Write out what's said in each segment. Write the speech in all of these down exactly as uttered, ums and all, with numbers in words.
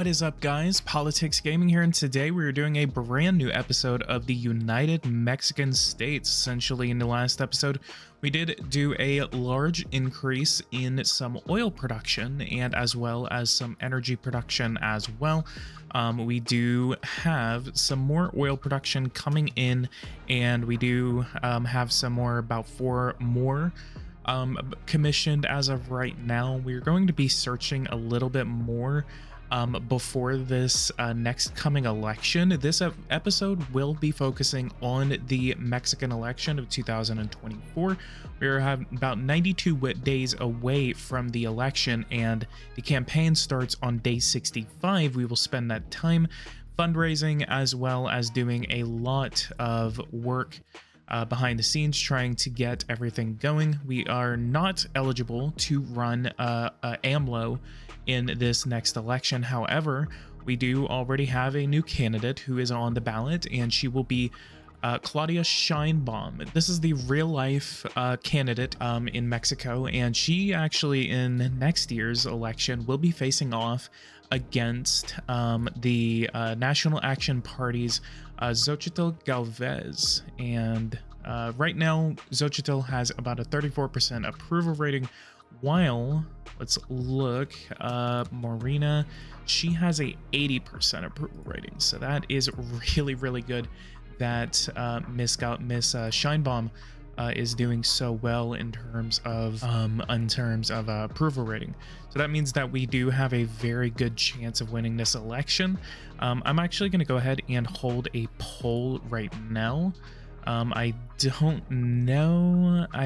What is up, guys? Politics Gaming here, and today we are doing a brand new episode of the United Mexican States. Essentially, in the last episode, we did do a large increase in some oil production and as well as some energy production as well. Um, we do have some more oil production coming in, and we do um, have some more, about four more um, commissioned as of right now. We're going to be searching a little bit more Um, before this uh, next coming election. This episode will be focusing on the Mexican election of two thousand twenty-four. We are about ninety-two days away from the election, and the campaign starts on day sixty-five. We will spend that time fundraising as well as doing a lot of work Uh, behind the scenes, trying to get everything going. We are not eligible to run uh, uh, AMLO in this next election. However, we do already have a new candidate who is on the ballot, and she will be uh, Claudia Sheinbaum. This is the real-life uh, candidate um, in Mexico, and she actually, in next year's election, will be facing off against um, the uh, National Action Party's uh, Xochitl Gálvez. And uh, right now, Xochitl has about a thirty-four percent approval rating, while, let's look, uh, Morena, she has a eighty percent approval rating. So that is really, really good that uh, Miss Gal Miss uh, Sheinbaum Uh, is doing so well in terms of um, in terms of uh, approval rating. So that means that we do have a very good chance of winning this election. Um, I'm actually going to go ahead and hold a poll right now. Um, I don't know.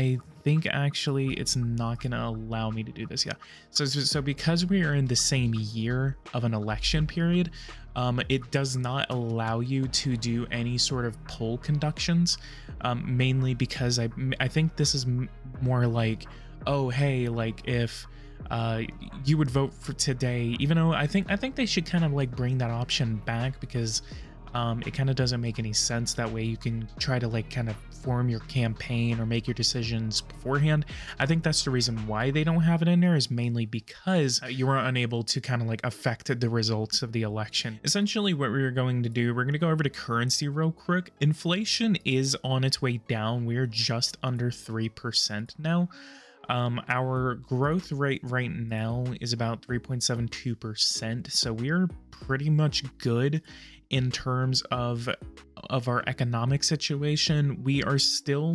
I think actually it's not going to allow me to do this. Yeah. So so because we are in the same year of an election period, Um, it does not allow you to do any sort of poll conductions, um, mainly because I, I think this is m more like, oh, hey, like if uh, you would vote for today, even though I think I think they should kind of like bring that option back, because um, it kind of doesn't make any sense. That way you can try to like kind of form your campaign or make your decisions beforehand. I think that's the reason why they don't have it in there, is mainly because you were unable to kind of like affect the results of the election. Essentially what we're going to do, we're going to go over to currency real quick. Inflation is on its way down. We're just under three percent now. Um, our growth rate right now is about three point seven two percent. So we're pretty much good in terms of of our economic situation. We are still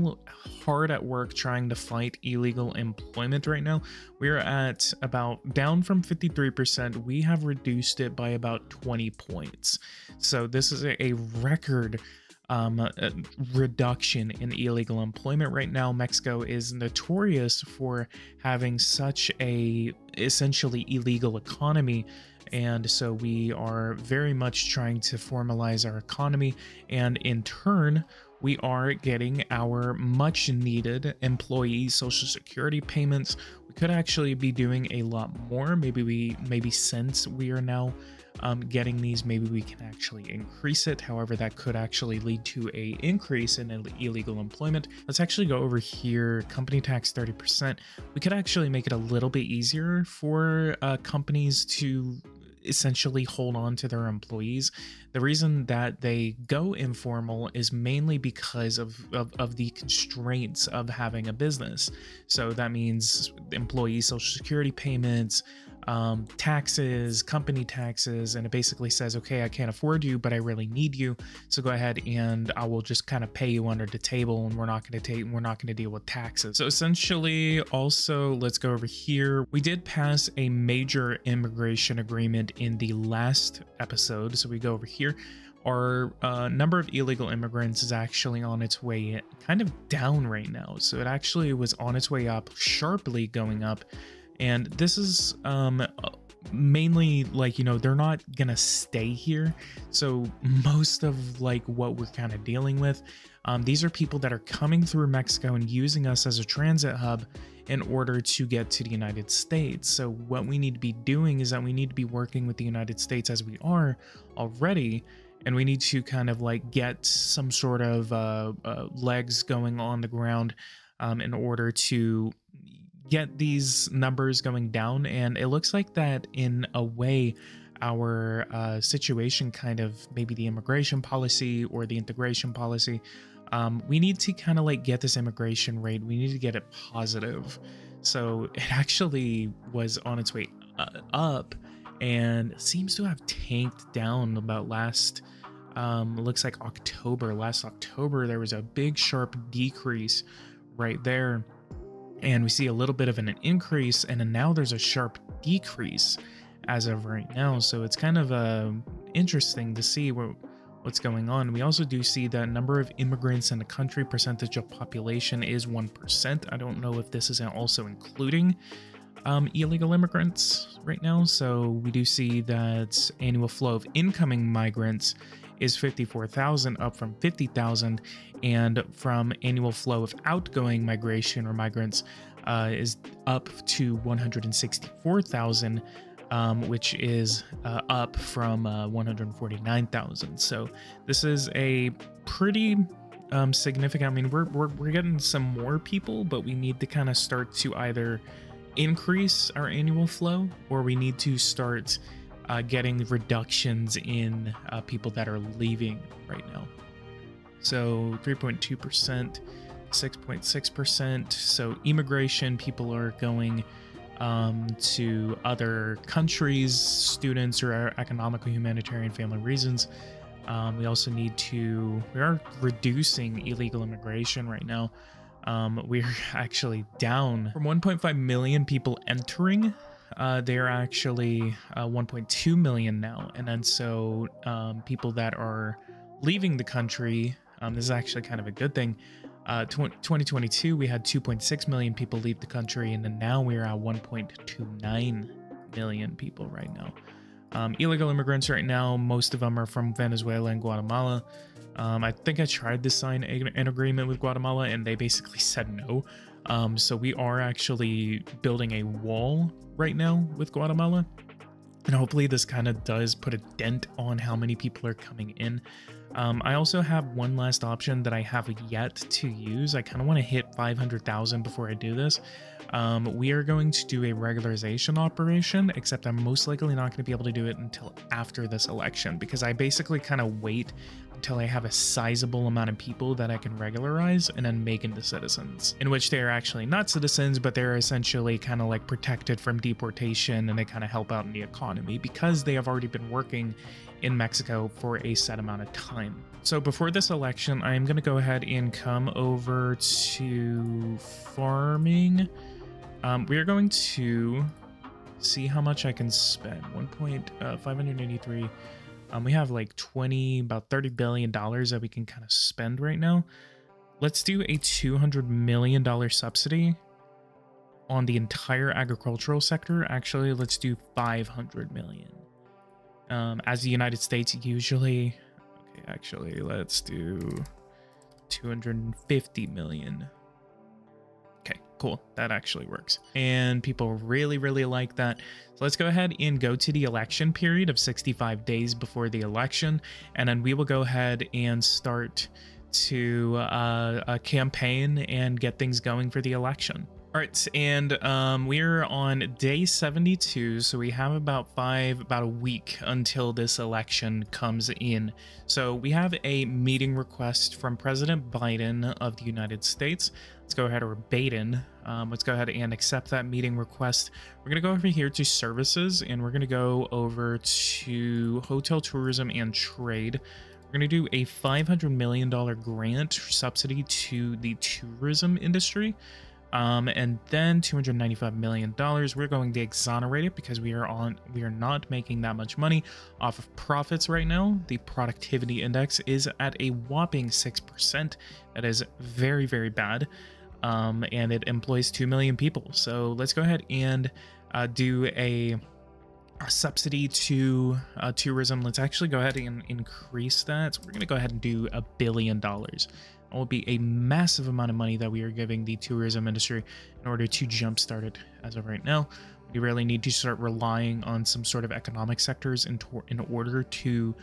hard at work trying to fight illegal employment right now. We're at about down from fifty-three percent. We have reduced it by about twenty points. So this is a record um, a reduction in illegal employment right now. Mexico is notorious for having such a essentially illegal economy, and so we are very much trying to formalize our economy, and in turn we are getting our much needed employee social security payments. We could actually be doing a lot more. Maybe we maybe since we are now um, getting these, maybe we can actually increase it. However, that could actually lead to a increase in illegal employment. Let's actually go over here. Company tax thirty percent. We could actually make it a little bit easier for uh, companies to essentially hold on to their employees. The reason that they go informal is mainly because of, of, of the constraints of having a business. So that means employee social security payments, um, taxes, company taxes, and it basically says, okay, I can't afford you, but I really need you. So go ahead and I will just kind of pay you under the table, and we're not going to take, we're not going to deal with taxes. So essentially also, let's go over here. We did pass a major immigration agreement in the last episode. So we go over here. Our uh, number of illegal immigrants is actually on its way kind of down right now. So it actually was on its way up, sharply going up. And this is um, mainly like, you know, they're not gonna stay here. So most of like what we're kind of dealing with, um, these are people that are coming through Mexico and using us as a transit hub in order to get to the United States. So what we need to be doing is that we need to be working with the United States as we are already. And we need to kind of like get some sort of uh, uh, legs going on the ground um, in order to get these numbers going down. And it looks like that in a way our uh, situation, kind of maybe the immigration policy or the integration policy, um, we need to kind of like get this immigration rate, we need to get it positive. So it actually was on its way up and seems to have tanked down about last, um, looks like October. Last October, there was a big sharp decrease right there. And we see a little bit of an increase, and then now there's a sharp decrease as of right now. So it's kind of uh, interesting to see what, what's going on. We also do see that number of immigrants in the country, percentage of population is one percent. I don't know if this is also including um, illegal immigrants right now. So we do see that annual flow of incoming migrants is fifty-four thousand, up from fifty thousand, and from annual flow of outgoing migration or migrants uh, is up to one hundred sixty-four thousand, um, which is uh, up from uh, one hundred forty-nine thousand. So this is a pretty um, significant, I mean, we're, we're, we're getting some more people, but we need to kind of start to either increase our annual flow, or we need to start Uh, getting reductions in uh, people that are leaving right now. So three point two percent, six point six percent. So immigration, people are going um, to other countries, students or economic or humanitarian family reasons. Um, we also need to, we are reducing illegal immigration right now. Um, we're actually down from one point five million people entering. Uh, they are actually uh, one point two million now. And then so um, people that are leaving the country, um, this is actually kind of a good thing. Uh, twenty twenty-two, we had two point six million people leave the country, and then now we're at one point two nine million people right now. Um, illegal immigrants right now, most of them are from Venezuela and Guatemala. Um, I think I tried to sign an agreement with Guatemala and they basically said no. Um, so we are actually building a wall right now with Guatemala, and hopefully this kind of does put a dent on how many people are coming in. Um, I also have one last option that I have yet to use. I kind of want to hit five hundred thousand before I do this. Um, we are going to do a regularization operation, except I'm most likely not going to be able to do it until after this election, because I basically kind of wait until I have a sizable amount of people that I can regularize and then make into citizens, in which they are actually not citizens, but they're essentially kind of like protected from deportation, and they kind of help out in the economy because they have already been working in Mexico for a set amount of time. So before this election, I am going to go ahead and come over to farming. Um, we are going to see how much I can spend. one point five eight three. Uh, um, we have like twenty, about thirty billion dollars that we can kind of spend right now. Let's do a two hundred million dollar subsidy on the entire agricultural sector. Actually, let's do five hundred million dollars. Um, as the United States usually, okay, actually, let's do two hundred fifty million. Okay, cool. That actually works. And people really, really like that. So let's go ahead and go to the election period of sixty-five days before the election. And then we will go ahead and start to uh, a campaign and get things going for the election. All right, and um, we're on day seventy-two, so we have about five, about a week until this election comes in. So we have a meeting request from President Biden of the United States. Let's go ahead, or Baden. Um, let's go ahead and accept that meeting request. We're gonna go over here to services, and we're gonna go over to hotel, tourism, and trade. We're gonna do a five hundred million dollar grant subsidy to the tourism industry. Um, and then two hundred ninety-five million dollars, we're going to exonerate it because we are on, we are not making that much money off of profits right now. The productivity index is at a whopping six percent. That is very, very bad. Um, and it employs two million people. So let's go ahead and uh, do a, a subsidy to uh, tourism. Let's actually go ahead and increase that. So we're going to go ahead and do a billion dollars. It will be a massive amount of money that we are giving the tourism industry in order to jumpstart it. As of right now, we really need to start relying on some sort of economic sectors in, in order to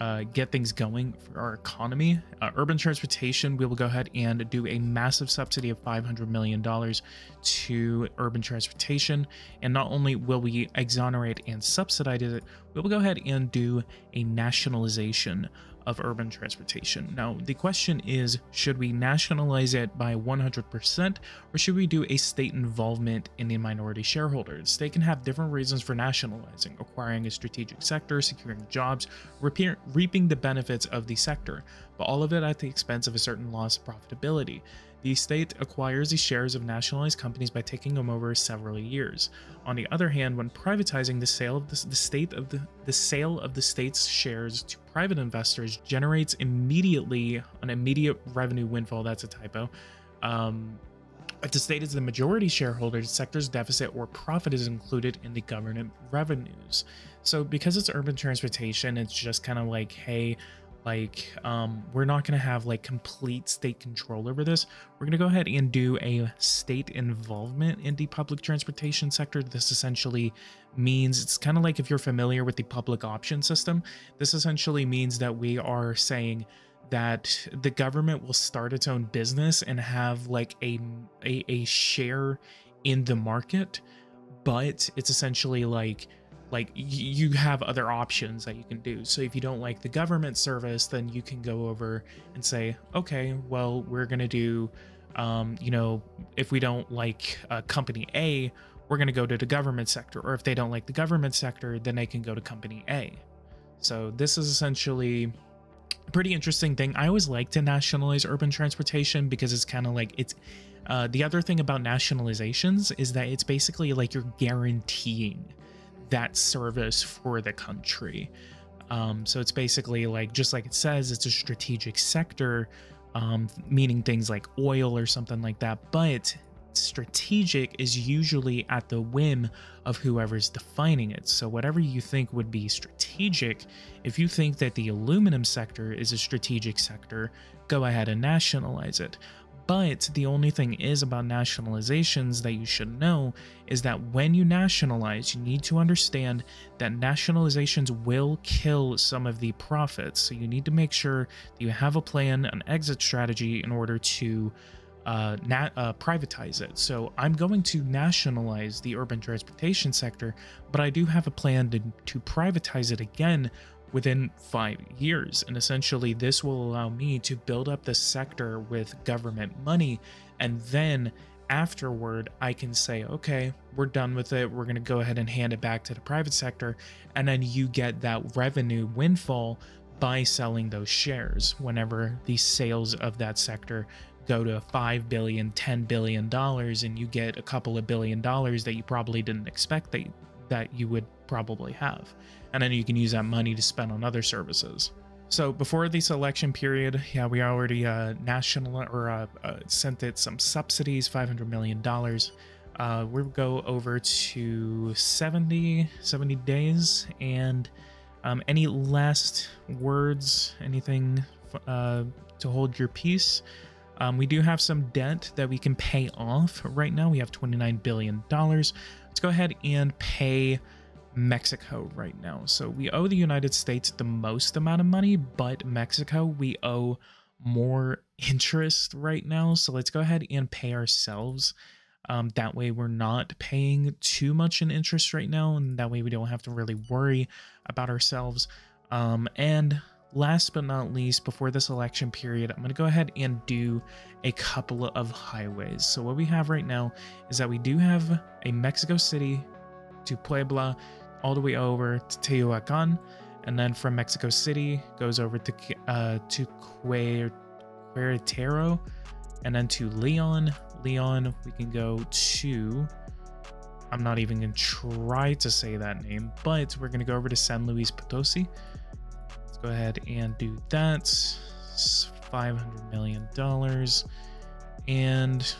uh, get things going for our economy. Uh, urban transportation, we will go ahead and do a massive subsidy of five hundred million dollars to urban transportation. And not only will we exonerate and subsidize it, we will go ahead and do a nationalization of urban transportation. Now, the question is, should we nationalize it by one hundred percent, or should we do a state involvement in the minority shareholders? They can have different reasons for nationalizing: acquiring a strategic sector, securing jobs, reaping the benefits of the sector, but all of it at the expense of a certain loss of profitability. The state acquires the shares of nationalized companies by taking them over several years. On the other hand, when privatizing, the sale of the, the state of the, the sale of the state's shares to private investors generates immediately an immediate revenue windfall. That's a typo. Um, if the state is the majority shareholder, the sector's deficit or profit is included in the government revenues. So because it's urban transportation, it's just kind of like, hey, like um we're not going to have like complete state control over this. We're going to go ahead and do a state involvement in the public transportation sector. This essentially means, it's kind of like if you're familiar with the public option system, this essentially means that we are saying that the government will start its own business and have like a a, a share in the market, but it's essentially like like you have other options that you can do. So if you don't like the government service, then you can go over and say, okay, well, we're gonna do, um, you know, if we don't like uh, company A, we're gonna go to the government sector. Or if they don't like the government sector, then they can go to company A. So this is essentially a pretty interesting thing. I always like to nationalize urban transportation because it's kind of like it's, uh, the other thing about nationalizations is that it's basically like you're guaranteeing that service for the country. Um, so it's basically like, just like it says, it's a strategic sector, um, meaning things like oil or something like that. But strategic is usually at the whim of whoever's defining it. So whatever you think would be strategic, if you think that the aluminum sector is a strategic sector, go ahead and nationalize it. But the only thing is about nationalizations that you should know is that when you nationalize, you need to understand that nationalizations will kill some of the profits. So you need to make sure that you have a plan, an exit strategy in order to uh, nat uh, privatize it. So I'm going to nationalize the urban transportation sector, but I do have a plan to, to privatize it again within five years. And essentially this will allow me to build up the sector with government money. And then afterward, I can say, okay, we're done with it. We're gonna go ahead and hand it back to the private sector. And then you get that revenue windfall by selling those shares whenever the sales of that sector go to five billion dollars, ten billion dollars, and you get a couple of billion dollars that you probably didn't expect that, that you would probably have. And then you can use that money to spend on other services. So before this election period, yeah, we already uh, national or uh, uh, sent it some subsidies, five hundred million dollars. Uh, we'll go over to seventy, seventy days. And um, any last words, anything uh, to hold your peace? Um, we do have some debt that we can pay off right now. We have twenty-nine billion dollars. Let's go ahead and pay Mexico right now. So we owe the United States the most amount of money, but Mexico, we owe more interest right now. So let's go ahead and pay ourselves. Um, that way we're not paying too much in interest right now. And that way we don't have to really worry about ourselves. Um, and last but not least, before this election period, I'm going to go ahead and do a couple of highways. So what we have right now is that we do have a Mexico City to Puebla, all the way over to Teotihuacan, and then from Mexico City goes over to uh, to Querétaro, and then to Leon. Leon, we can go to, I'm not even gonna try to say that name, but we're gonna go over to San Luis Potosi. Let's go ahead and do that. It's five hundred million dollars, and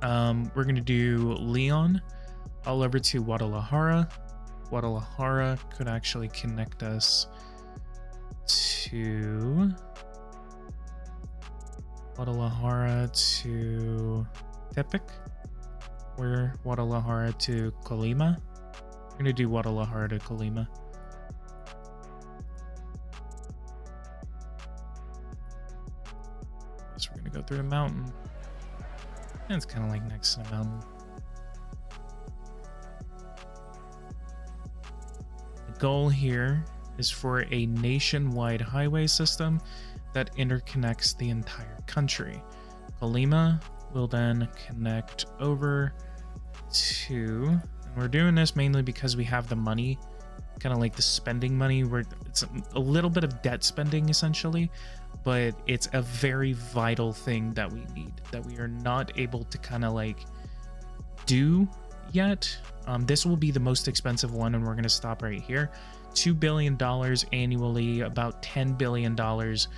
um, we're gonna do Leon all over to Guadalajara. Guadalajara could actually connect us to Guadalajara to Tepic, or Guadalajara to Colima. We're gonna do Guadalajara to Colima. go through the mountain. And it's kind of like next to the mountain. The goal here is for a nationwide highway system that interconnects the entire country. Colima will then connect over to, and we're doing this mainly because we have the money, kind of like the spending money, where it's a little bit of debt spending essentially, but it's a very vital thing that we need, that we are not able to kind of like do yet. Um, this will be the most expensive one, and we're going to stop right here. two billion dollars annually, about ten billion dollars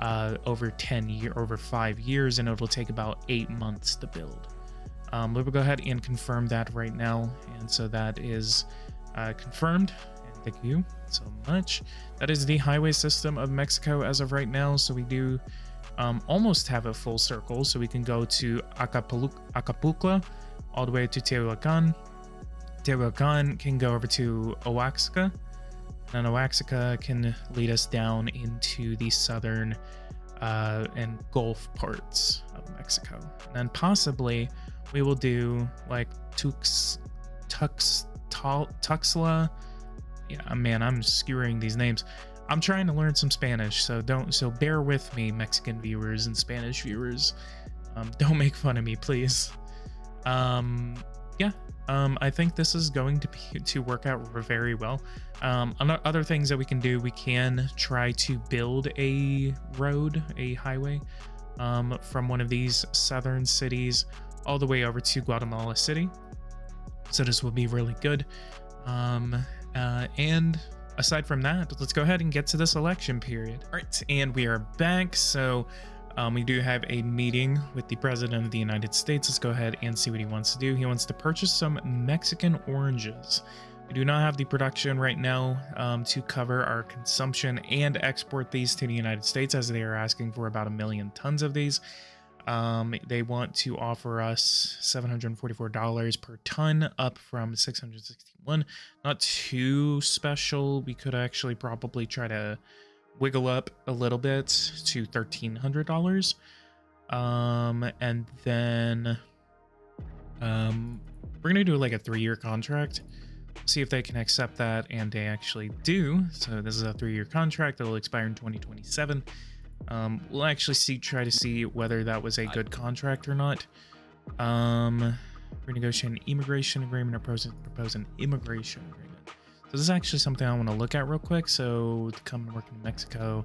uh, over ten year, over five years, and it will take about eight months to build. Um, we will go ahead and confirm that right now, and so that is uh, confirmed. And thank you so much. That is the highway system of Mexico as of right now. So we do um, almost have a full circle, so we can go to Acapul Acapulco, all the way to Tehuacan. Tehuacan can go over to Oaxaca, and Oaxaca can lead us down into the southern uh, and Gulf parts of Mexico. And then possibly we will do like Tux, Tux, Tuxla. Yeah, man, I'm skewering these names. I'm trying to learn some Spanish, so don't, so bear with me, Mexican viewers and Spanish viewers. Um, don't make fun of me, please. Um, yeah. Um, I think this is going to be, to work out very well. Um, other things that we can do, we can try to build a road, a highway, um, from one of these southern cities all the way over to Guatemala City. So this will be really good. Um, uh, and aside from that, let's go ahead and get to this election period. All right, and we are back. So Um, we do have a meeting with the President of the United States. Let's go ahead and see what he wants to do. He wants to purchase some Mexican oranges. We do not have the production right now um, to cover our consumption and export these to the United States, as they are asking for about a million tons of these. Um, they want to offer us seven hundred forty-four dollars per ton, up from six hundred sixty-one dollars. Not too special. We could actually probably try to wiggle up a little bit to thirteen hundred dollars, um, and then um, we're gonna do like a three-year contract. See if they can accept that, and they actually do. So this is a three-year contract that will expire in twenty twenty-seven. Um, we'll actually see, try to see whether that was a good contract or not. Um, we're negotiating an immigration agreement, or propose an immigration agreement. So this is actually something I want to look at real quick. So to come and work in Mexico,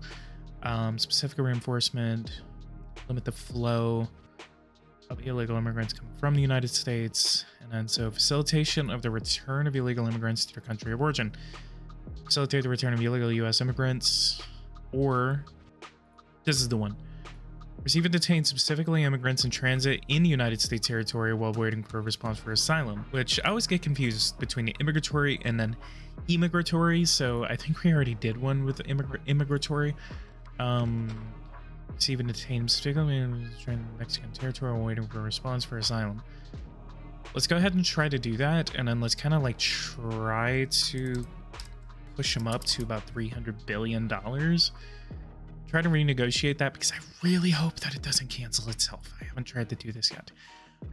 um, specific reinforcement, limit the flow of illegal immigrants coming from the United States. And then so facilitation of the return of illegal immigrants to their country of origin. Facilitate the return of illegal U S immigrants, or this is the one. Receive and detain specifically immigrants in transit in the United States territory while waiting for a response for asylum, which I always get confused between the immigratory and then emigratory. So I think we already did one with immigr immigratory. Um, receive and detain specifically immigrants in Mexican territory while waiting for a response for asylum. Let's go ahead and try to do that, and then let's kind of like try to push them up to about three hundred billion dollars. Try to renegotiate that, because I really hope that it doesn't cancel itself. I haven't tried to do this yet,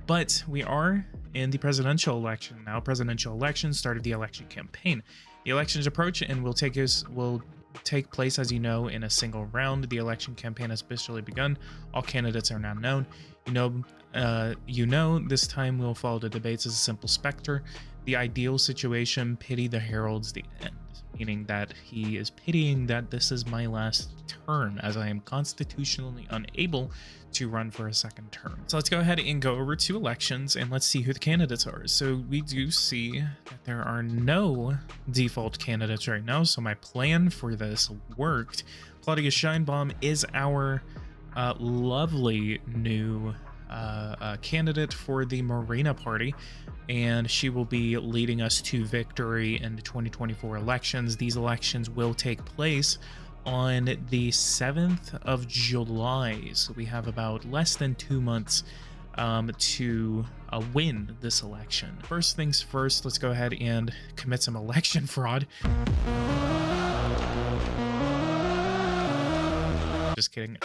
but we are in the presidential election now. Presidential election, start of the election campaign. The elections approach and will take us will take place, as you know, in a single round. The election campaign has officially begun. All candidates are now known. You know, uh, you know. This time we'll follow the debates as a simple specter. The ideal situation, pity the heralds the end. Meaning that he is pitying that this is my last term, as I am constitutionally unable to run for a second term. So let's go ahead and go over to elections, and let's see who the candidates are. So we do see that there are no default candidates right now. So my plan for this worked. Claudia Sheinbaum is our uh, lovely new Uh, a candidate for the Morena party, and she will be leading us to victory in the twenty twenty-four elections. These elections will take place on the seventh of July, so we have about less than two months um, to uh, win this election. First things first, let's go ahead and commit some election fraud. Just kidding.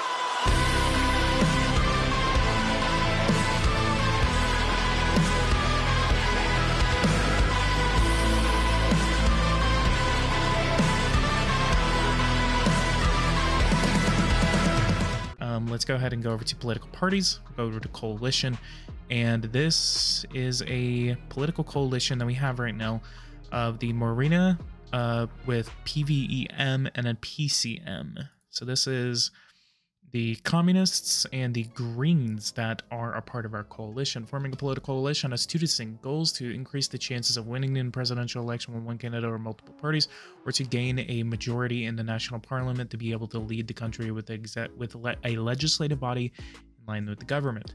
go ahead and go over to political parties, go over to coalition. And this is a political coalition that we have right now of the Morena uh, with P V E M and a P C M. So this is the communists and the greens that are a part of our coalition. Forming a political coalition has two distinct goals: to increase the chances of winning in presidential election with one candidate or multiple parties, or to gain a majority in the national parliament to be able to lead the country with, exec with le a legislative body in line with the government.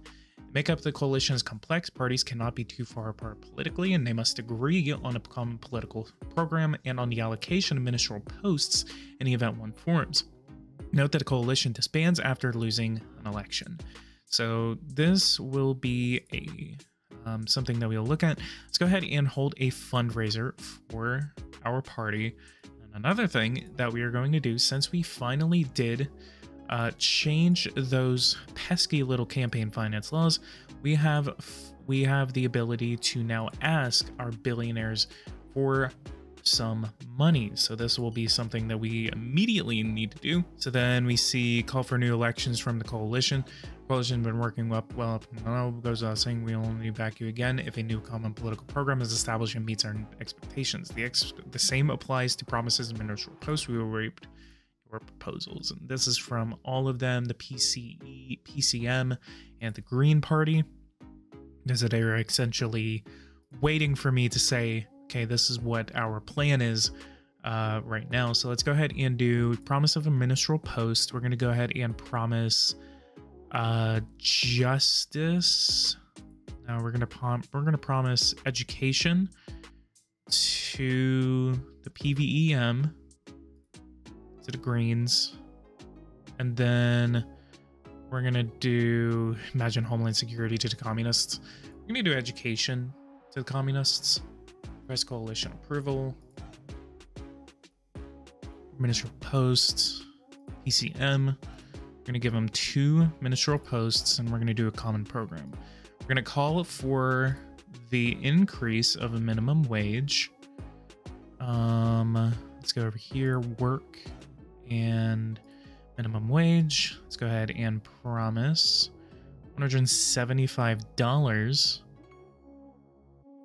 Make up the coalition is complex. Parties cannot be too far apart politically, and they must agree on a common political program and on the allocation of ministerial posts in the event one forms. Note that a coalition disbands after losing an election. So this will be a um, something that we'll look at. Let's go ahead and hold a fundraiser for our party. And another thing that we are going to do, since we finally did uh, change those pesky little campaign finance laws, we have we have the ability to now ask our billionaires for some money. So this will be something that we immediately need to do. So then we see call for new elections from the coalition. Coalition been working up well up now goes out saying we only back you again if a new common political program is established and meets our expectations. The ex the same applies to promises and ministerial posts. We will reap your proposals. And this is from all of them, the P C E, P C M, and the Green Party. Because they are essentially waiting for me to say, okay, this is what our plan is uh, right now. So let's go ahead and do promise of a ministerial post. We're going to go ahead and promise uh, justice. Now we're going to we're going to promise education to the P V E M, to the Greens, and then we're going to do imagine homeland security to the communists. We're going to do education to the communists. Press coalition approval, ministerial posts, P C M. We're going to give them two ministerial posts, and we're going to do a common program. We're going to call for the increase of a minimum wage. Um, let's go over here, work and minimum wage. Let's go ahead and promise one hundred seventy-five dollars.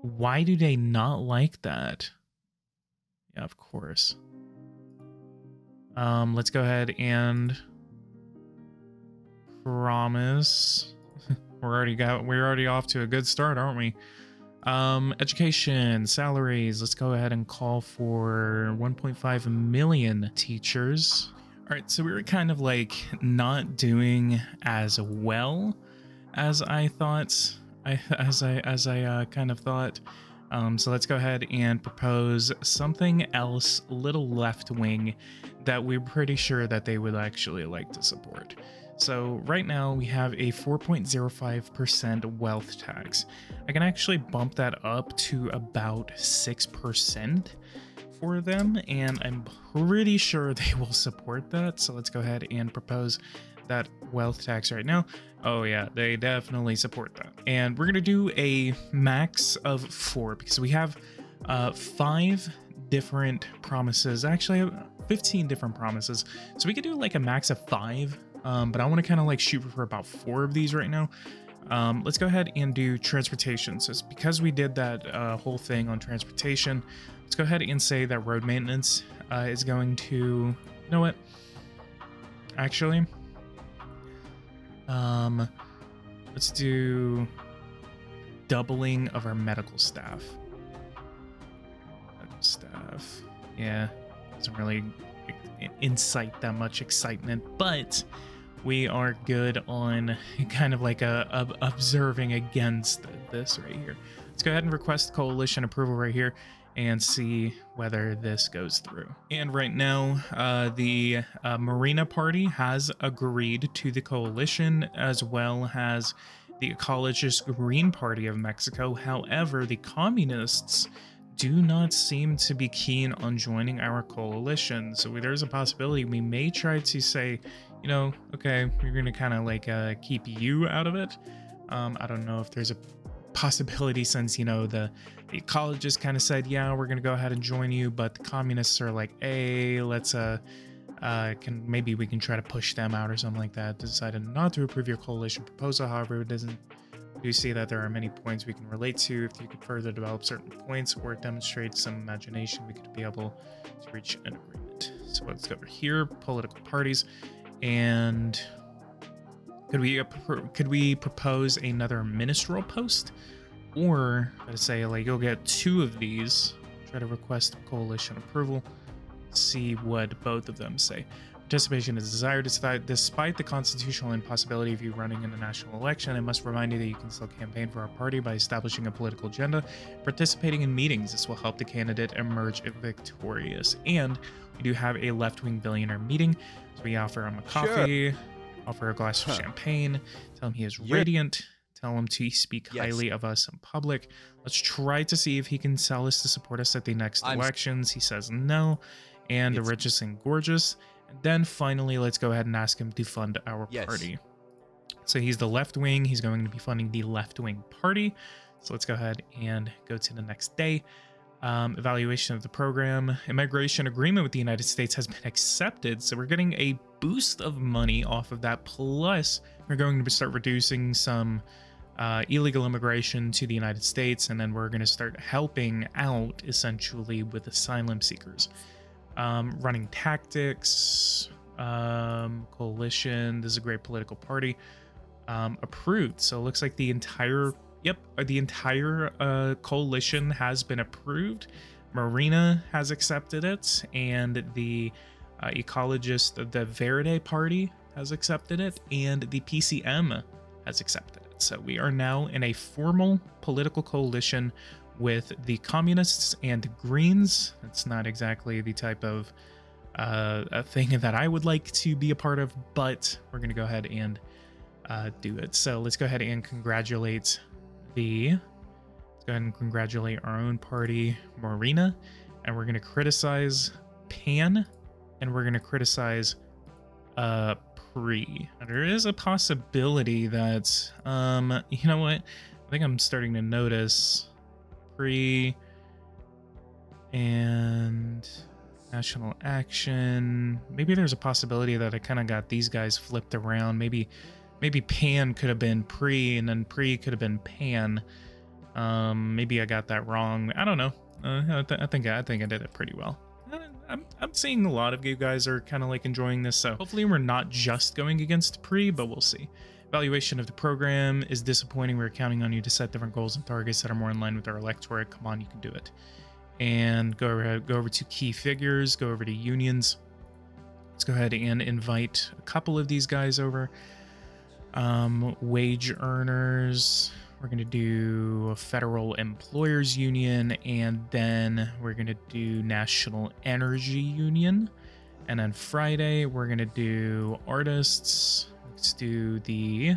Why do they not like that? Yeah, of course. Um, let's go ahead and promise. We're already got we're already off to a good start, aren't we? Um, education, salaries. Let's go ahead and call for one point five million teachers. All right, so we were kind of like not doing as well as I thought. I, as I as I uh, kind of thought, um, so let's go ahead and propose something else, little left wing, that we're pretty sure that they would actually like to support. So right now we have a four point zero five percent wealth tax. I can actually bump that up to about six percent for them, and I'm pretty sure they will support that. So let's go ahead and propose that wealth tax right now. Oh yeah, they definitely support that. And we're gonna do a max of four because we have uh, five different promises, actually fifteen different promises. So we could do like a max of five, um, but I wanna kinda like shoot for about four of these right now. Um, let's go ahead and do transportation. So it's because we did that uh, whole thing on transportation. Let's go ahead and say that road maintenance uh, is going to, you know what? Actually, Um, let's do doubling of our medical staff. Medical staff. Yeah, doesn't really incite that much excitement, but we are good on kind of like a, a observing against this right here. Let's go ahead and request coalition approval right here and see whether this goes through. And right now, uh, the uh, Morena Party has agreed to the coalition, as well as the ecologist Green Party of Mexico. However, the communists do not seem to be keen on joining our coalition. So there's a possibility we may try to say, you know, okay, we're gonna kind of like uh, keep you out of it. Um, I don't know if there's a possibility, since, you know, the, the ecologist kind of said, yeah, we're gonna go ahead and join you, but the communists are like, hey, let's uh Uh, can maybe we can try to push them out or something like that. Decided not to approve your coalition proposal. However, it doesn't. You see that there are many points we can relate to. If you could further develop certain points or demonstrate some imagination, we could be able to reach an agreement. So let's go over here, political parties, and could we could we propose another ministerial post, or let's say like you'll get two of these. Try to request coalition approval. See what both of them say. Participation is desired. Despite the constitutional impossibility of you running in a national election, I must remind you that you can still campaign for our party by establishing a political agenda, participating in meetings. This will help the candidate emerge victorious. And we do have a left-wing billionaire meeting, so we offer him a coffee, sure. offer a glass of huh. champagne, tell him he is You're radiant, tell him to speak yes. highly of us in public. Let's try to see if he can sell us to support us at the next I'm elections. He says no, and it's the richest and gorgeous. And then finally, let's go ahead and ask him to fund our yes. party. So he's the left wing. He's going to be funding the left wing party. So let's go ahead and go to the next day. Um, evaluation of the program. Immigration agreement with the United States has been accepted. So we're getting a boost of money off of that. Plus, we're going to start reducing some uh, illegal immigration to the United States. And then we're going to start helping out, essentially, with asylum seekers. Um, running tactics, um, coalition. This is a great political party. Um, approved. So it looks like the entire, yep, the entire uh, coalition has been approved. Morena has accepted it, and the uh, ecologist, the Verde Party, has accepted it, and the P C M has accepted it. So we are now in a formal political coalition with the communists and the greens. It's not exactly the type of uh, a thing that I would like to be a part of, but we're going to go ahead and uh, do it. So let's go ahead and congratulate the, let's go ahead and congratulate our own party, Morena, and we're going to criticize P A N, and we're going to criticize uh, P R I. There is a possibility that, um, you know what? I think I'm starting to notice P R I and National Action. Maybe there's a possibility that I kind of got these guys flipped around. Maybe, maybe P A N could have been P R I, and then P R I could have been P A N. Um, maybe I got that wrong. I don't know. Uh, I, th I think I think I did it pretty well. I'm I'm seeing a lot of you guys are kind of like enjoying this, so hopefully we're not just going against P R I, but we'll see. Evaluation of the program is disappointing. We're counting on you to set different goals and targets that are more in line with our electorate. Come on, you can do it. And go over, go over to key figures, go over to unions. Let's go ahead and invite a couple of these guys over. Um, wage earners. We're going to do a Federal Employers Union, and then we're going to do National Energy Union. And then Friday, we're going to do artists. Let's do the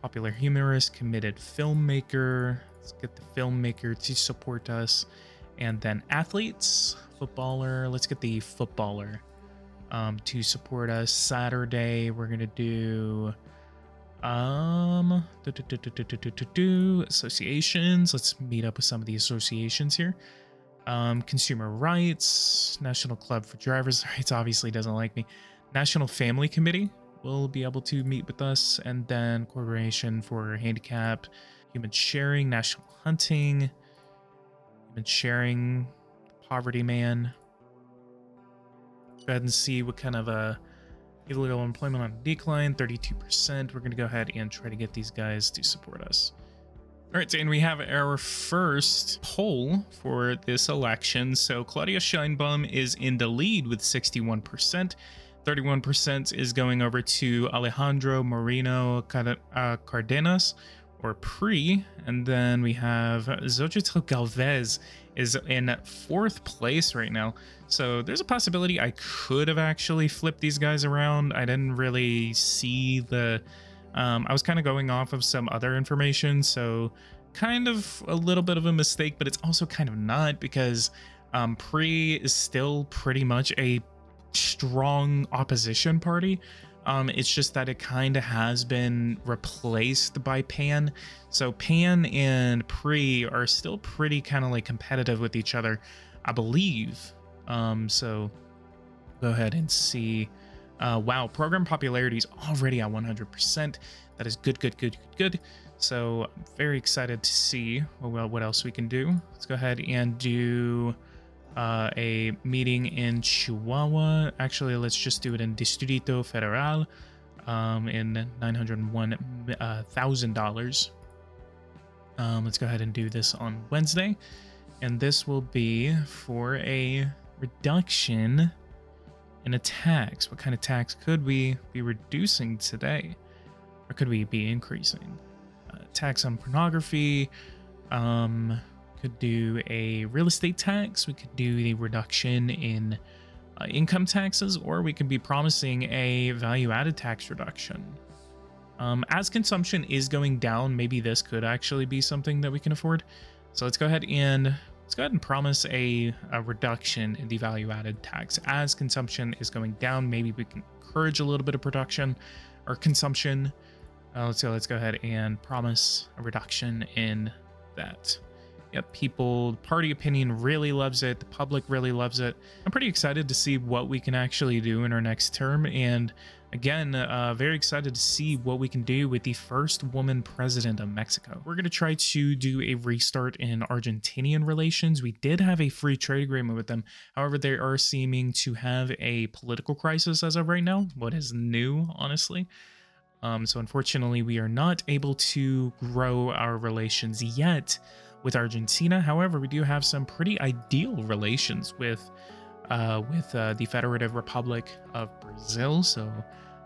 popular humorist, committed filmmaker. Let's get the filmmaker to support us. And then athletes, footballer. Let's get the footballer um, to support us. Saturday, we're going to do um, do, do, do, do, do, do, do, do, associations. Let's meet up with some of the associations here. Um, consumer rights, National Club for Drivers' Rights obviously doesn't like me. National Family Committee will be able to meet with us, and then Corporation for Handicap, Human Sharing, National Hunting, Human Sharing, Poverty Man. Go ahead and see what kind of a illegal employment on decline, thirty-two percent. We're going to go ahead and try to get these guys to support us. All right, and we have our first poll for this election. So Claudia Sheinbaum is in the lead with sixty-one percent. thirty-one percent is going over to Alejandro Moreno Cárdenas, or P R I. And then we have Xochitl Gálvez is in fourth place right now. So there's a possibility I could have actually flipped these guys around. I didn't really see the... Um, I was kind of going off of some other information, so kind of a little bit of a mistake, but it's also kind of not, because um, P R I is still pretty much a strong opposition party. Um, it's just that it kind of has been replaced by P A N. So P A N and P R I are still pretty kind of like competitive with each other, I believe. Um, so go ahead and see. Uh, wow, program popularity is already at one hundred percent. That is good, good, good, good, good. So I'm very excited to see what, what else we can do. Let's go ahead and do uh, a meeting in Chihuahua. Actually, let's just do it in Distrito Federal um, in nine hundred one thousand dollars. Um, let's go ahead and do this on Wednesday. And this will be for a reduction in a tax. What kind of tax could we be reducing today? Or could we be increasing? Uh, tax on pornography. Um, could do a real estate tax. We could do the reduction in uh, income taxes, or we could be promising a value-added tax reduction. Um, as consumption is going down, maybe this could actually be something that we can afford. So let's go ahead and let's go ahead and promise a, a reduction in the value-added tax. As consumption is going down, maybe we can encourage a little bit of production or consumption. Uh, let's go. Let's go ahead and promise a reduction in that. Yep, people, party opinion really loves it. The public really loves it. I'm pretty excited to see what we can actually do in our next term. And again, uh, very excited to see what we can do with the first woman president of Mexico. We're going to try to do a restart in Argentinian relations. We did have a free trade agreement with them. However, they are seeming to have a political crisis as of right now. What is new, honestly? Um, so unfortunately, we are not able to grow our relations yet with Argentina. However, we do have some pretty ideal relations with uh, with uh, the Federative Republic of Brazil. So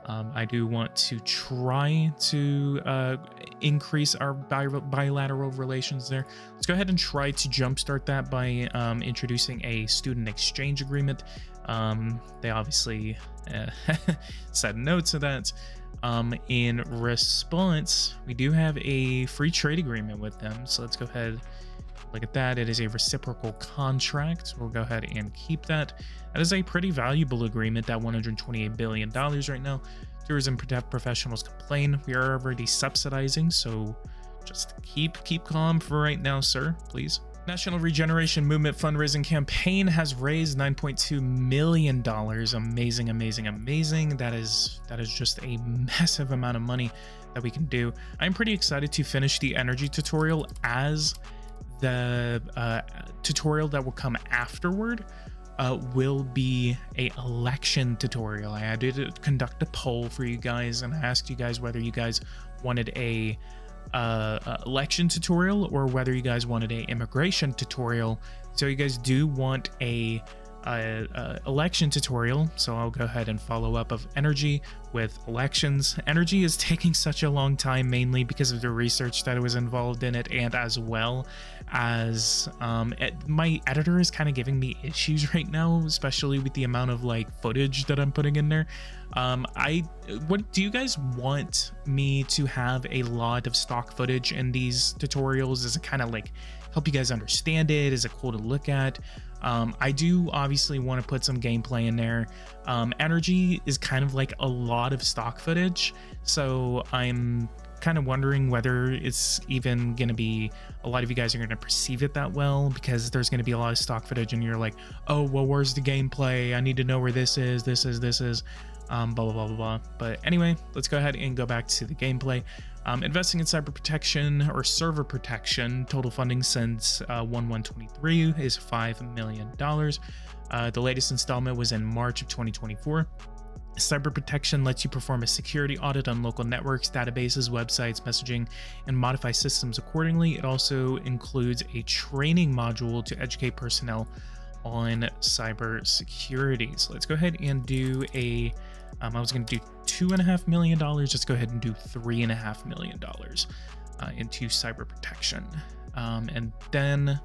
um, I do want to try to uh, increase our bi bilateral relations there. Let's go ahead and try to jumpstart that by um, introducing a student exchange agreement. Um, they obviously uh, said no to that. Um, in response, we do have a free trade agreement with them. So let's go ahead, look at that. It is a reciprocal contract. We'll go ahead and keep that. That is a pretty valuable agreement, that one hundred twenty-eight billion dollars right now. Tourism professionals complain. We are already subsidizing, so just keep, keep calm for right now, sir, please. National Regeneration Movement fundraising campaign has raised nine point two million dollars. Amazing, amazing, amazing. That is that is just a massive amount of money that we can do. I'm pretty excited to finish the energy tutorial as the uh, tutorial that will come afterward uh, will be a election tutorial. I did conduct a poll for you guys and I asked you guys whether you guys wanted a Uh, election tutorial or whether you guys wanted a immigration tutorial. So you guys do want a, a, a election tutorial, so I'll go ahead and follow up of energy with elections. Energy is taking such a long time, mainly because of the research that was involved in it, and as well as um, it, my editor is kind of giving me issues right now, especially with the amount of like footage that I'm putting in there. Um, I, what do you guys want me to have a lot of stock footage in these tutorials? Is it kind of like help you guys understand it? Is it cool to look at? Um, I do obviously want to put some gameplay in there. Um, energy is kind of like a lot of stock footage. So I'm kind of wondering whether it's even going to be, a lot of you guys are going to perceive it that well, because there's going to be a lot of stock footage and you're like, oh, well, where's the gameplay? I need to know where this is. This is, this is. Um, blah, blah, blah, blah, blah. But anyway, let's go ahead and go back to the gameplay. Um, investing in cyber protection or server protection. Total funding since uh, one one twenty-three is five million dollars. Uh, the latest installment was in March of twenty twenty-four. Cyber protection lets you perform a security audit on local networks, databases, websites, messaging, and modify systems accordingly. It also includes a training module to educate personnel on cyber security. So let's go ahead and do a um, I was going to do two and a half million dollars. Let's go ahead and do three and a half million dollars uh, into cyber protection, um, and then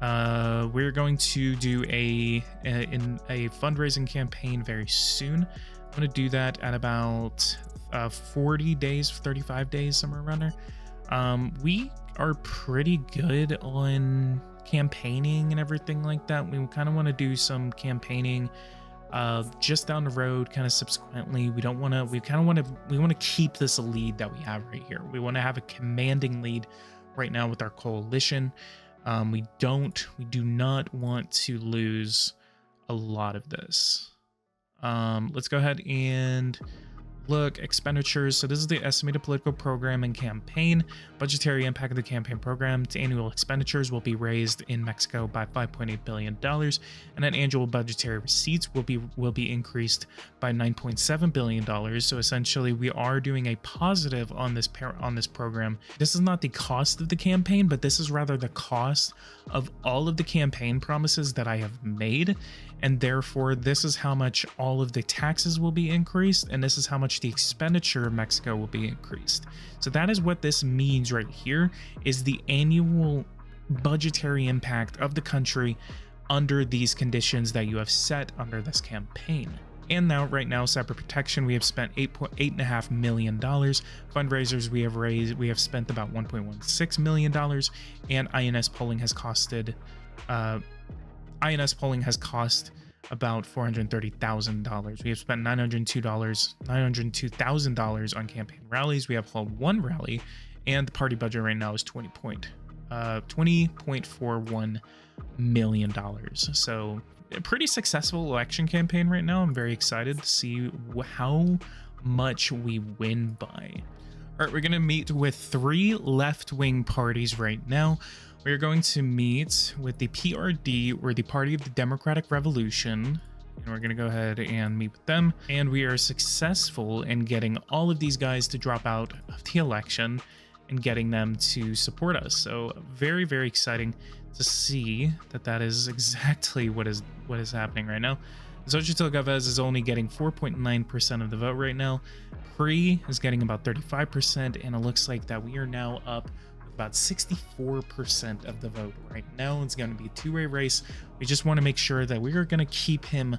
uh, we're going to do a, a in a fundraising campaign very soon. I'm going to do that at about uh, forty days thirty-five days, somewhere around there. Um, we are pretty good on campaigning and everything like that. We kind of want to do some campaigning uh just down the road, kind of subsequently. We don't want to, we kind of want to, we want to keep this lead that we have right here. We want to have a commanding lead right now with our coalition. Um we don't we do not want to lose a lot of this. Um, let's go ahead and look expenditures. So this is the estimated political program and campaign budgetary impact of the campaign program. Its annual expenditures will be raised in Mexico by five point eight billion dollars, and then annual budgetary receipts will be will be increased by nine point seven billion dollars. So essentially we are doing a positive on this pair on this program. This is not the cost of the campaign, but this is rather the cost of all of the campaign promises that I have made, and therefore this is how much all of the taxes will be increased, and this is how much the expenditure of Mexico will be increased. So that is what this means right here, is the annual budgetary impact of the country under these conditions that you have set under this campaign. And now, right now, cyber protection, we have spent eight point eight and a half million dollars. Fundraisers, we have raised, we have spent about one point one six million dollars, and I N S polling has costed, uh, I N S polling has cost about four hundred thirty thousand dollars. We have spent nine hundred two thousand dollars on campaign rallies. We have held one rally, and the party budget right now is twenty point four one million dollars. So a pretty successful election campaign right now. I'm very excited to see how much we win by. All right, we're going to meet with three left-wing parties right now. We are going to meet with the P R D, or the Party of the Democratic Revolution, and we're going to go ahead and meet with them. And we are successful in getting all of these guys to drop out of the election and getting them to support us. So very, very exciting to see that that is exactly what is what is happening right now. Xochitl Gálvez is only getting four point nine percent of the vote right now. P R I is getting about thirty-five percent, and it looks like that we are now up about sixty-four percent of the vote right now. It's going to be a two-way race. We just want to make sure that we are going to keep him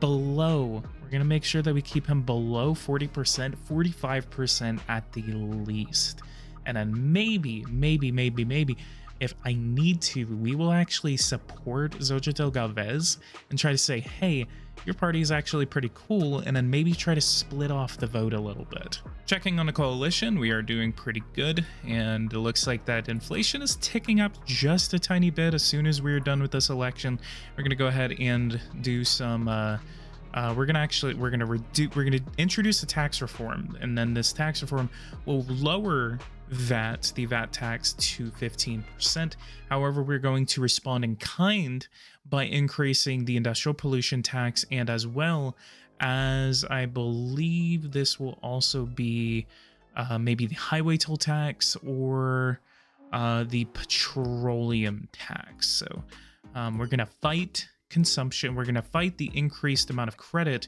below. We're going to make sure that we keep him below forty percent, forty-five percent at the least. And then maybe, maybe, maybe, maybe, if I need to, we will actually support Xochitl Gálvez and try to say, hey, your party is actually pretty cool, and then maybe try to split off the vote a little bit. Checking on the coalition, we are doing pretty good, and it looks like that inflation is ticking up just a tiny bit. As soon as we're done with this election, we're going to go ahead and do some... Uh, Uh, we're gonna actually we're gonna reduce we're gonna introduce a tax reform, and then this tax reform will lower V A T, the V A T tax, to fifteen percent. However, we're going to respond in kind by increasing the industrial pollution tax, and as well as I believe this will also be uh, maybe the highway toll tax or uh, the petroleum tax. So um, we're gonna fight consumption. We're going to fight the increased amount of credit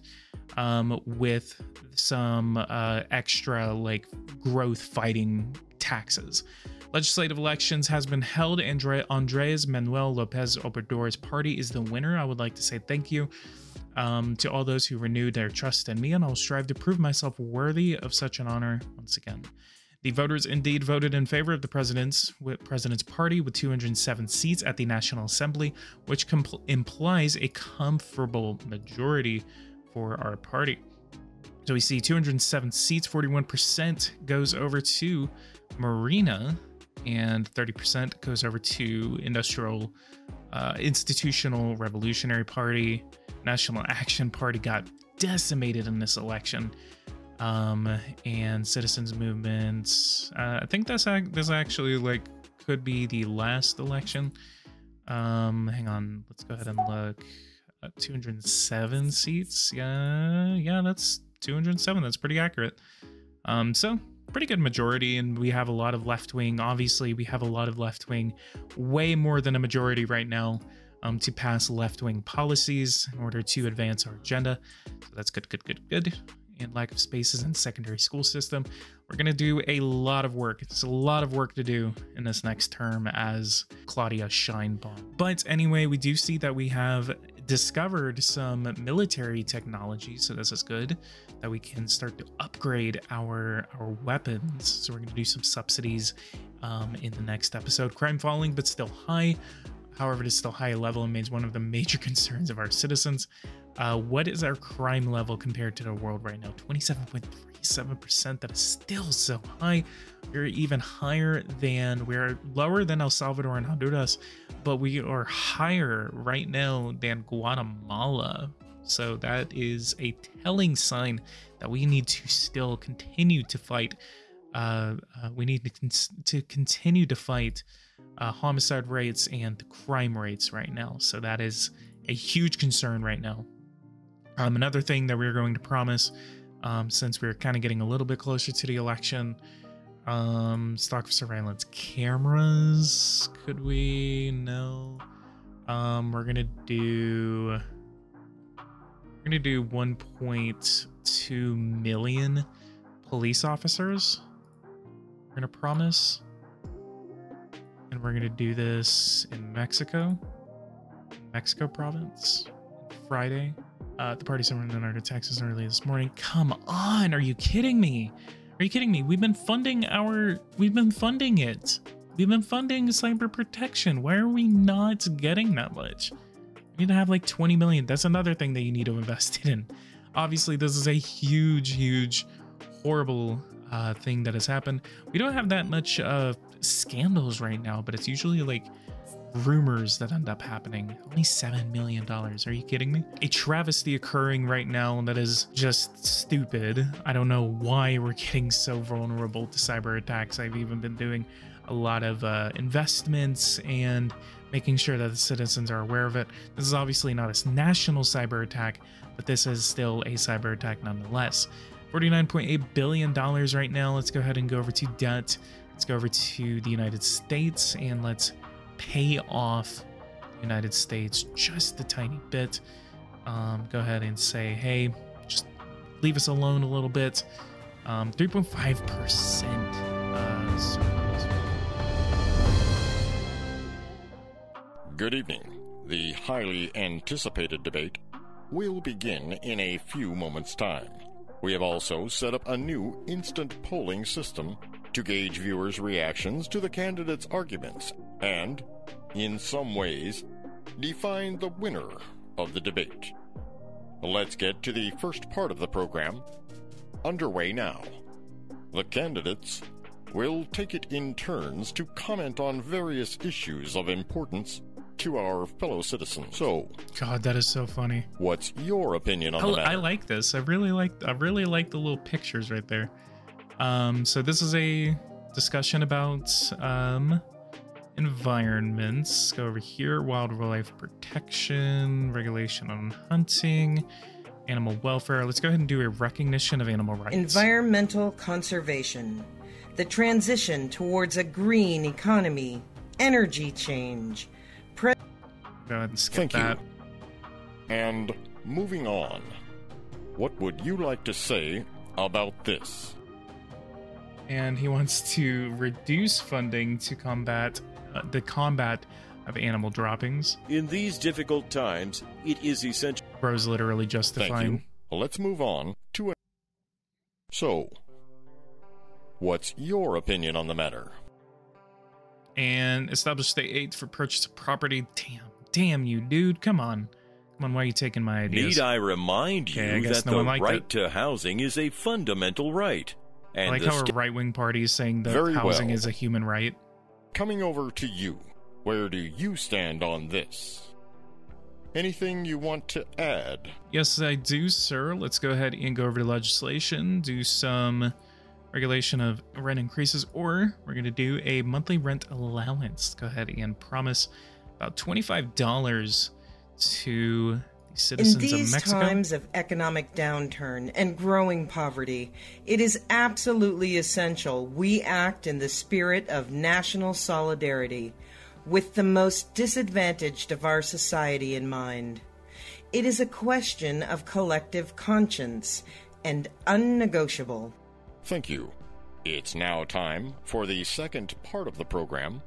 um, with some uh, extra like growth fighting taxes. Legislative elections has been held. Andre Andres Manuel Lopez Obrador's party is the winner. I would like to say thank you um, to all those who renewed their trust in me, and I'll strive to prove myself worthy of such an honor once again. The voters indeed voted in favor of the president's, president's party with two hundred seven seats at the National Assembly, which implies a comfortable majority for our party. So we see two hundred seven seats, forty-one percent goes over to Morena, and thirty percent goes over to Industrial uh, Institutional Revolutionary Party. National Action Party got decimated in this election. Um, and citizens movements. Uh, I think that's this actually like could be the last election. Um, hang on, let's go ahead and look. Uh, two hundred seven seats. Yeah, yeah, that's two hundred seven. That's pretty accurate. Um, so pretty good majority, and we have a lot of left wing. Obviously, we have a lot of left wing, way more than a majority right now. Um, to pass left wing policies in order to advance our agenda. So that's good, good, good, good. And lack of spaces in secondary school system. We're gonna do a lot of work. It's a lot of work to do in this next term as Claudia Sheinbaum. But anyway, we do see that we have discovered some military technology, so this is good, that we can start to upgrade our our weapons. So we're gonna do some subsidies um, in the next episode. Crime falling, but still high. However, it is still high level and remains one of the major concerns of our citizens. Uh, what is our crime level compared to the world right now? twenty-seven point three seven percent. That is still so high. We're even higher than, we're lower than El Salvador and Honduras, but we are higher right now than Guatemala. So that is a telling sign that we need to still continue to fight. Uh, uh, we need to, con to continue to fight uh, homicide rates and the crime rates right now. So that is a huge concern right now. Um, another thing that we're going to promise, um, since we're kind of getting a little bit closer to the election, um, stock for surveillance cameras. Could we? No. Um, we're gonna do. We're gonna do one point two million police officers. We're gonna promise, and we're gonna do this in Mexico, Mexico province, Friday. Uh, the party summoned in our taxes early this morning. Come on, are you kidding me? Are you kidding me? We've been funding our, we've been funding it. We've been funding cyber protection. Why are we not getting that much? We need to have like twenty million. That's another thing that you need to invest in. Obviously, this is a huge, huge, horrible uh, thing that has happened. We don't have that much uh, scandals right now, but it's usually like rumors that end up happening. Only seven million dollars. Are you kidding me? A travesty occurring right now that is just stupid. I don't know why we're getting so vulnerable to cyber attacks. I've even been doing a lot of uh, investments and making sure that the citizens are aware of it. This is obviously not a national cyber attack, but this is still a cyber attack nonetheless. forty-nine point eight billion dollars right now. Let's go ahead and go over to debt. Let's go over to the United States and let's pay off the United States just a tiny bit. Um, go ahead and say, hey, just leave us alone a little bit. Um, three point five percent. Uh, so Good evening. The highly anticipated debate will begin in a few moments' time. We have also set up a new instant polling system to gauge viewers' reactions to the candidates' arguments and, in some ways, define the winner of the debate. Let's get to the first part of the program, underway now. The candidates will take it in turns to comment on various issues of importance to our fellow citizens. So, God, that is so funny. What's your opinion on I, the matter? I like this. I really like. I really like the little pictures right there. Um, so this is a discussion about um, environments. Go over here, wildlife protection, regulation on hunting, animal welfare. Let's go ahead and do a recognition of animal rights. Environmental conservation, the transition towards a green economy, energy change. Pre go ahead and skip Thank that. You. And moving on, what would you like to say about this? And he wants to reduce funding to combat uh, the combat of animal droppings. In these difficult times, it is essential. Bro's literally justifying. Thank you. Let's move on to a. So, what's your opinion on the matter? And establish state aid for purchase of property. Damn, damn you, dude. Come on. Come on, why are you taking my ideas? Need I remind you okay, I that no the right it. to housing is a fundamental right? And I like how a right-wing party is saying that Very housing well. is a human right. Coming over to you, where do you stand on this? Anything you want to add? Yes, I do, sir. Let's go ahead and go over to legislation, do some regulation of rent increases, or we're going to do a monthly rent allowance. Go ahead and promise about twenty-five dollars to... In these of times of economic downturn and growing poverty, it is absolutely essential we act in the spirit of national solidarity, with the most disadvantaged of our society in mind. It is a question of collective conscience and unnegotiable. Thank you. It's now time for the second part of the program,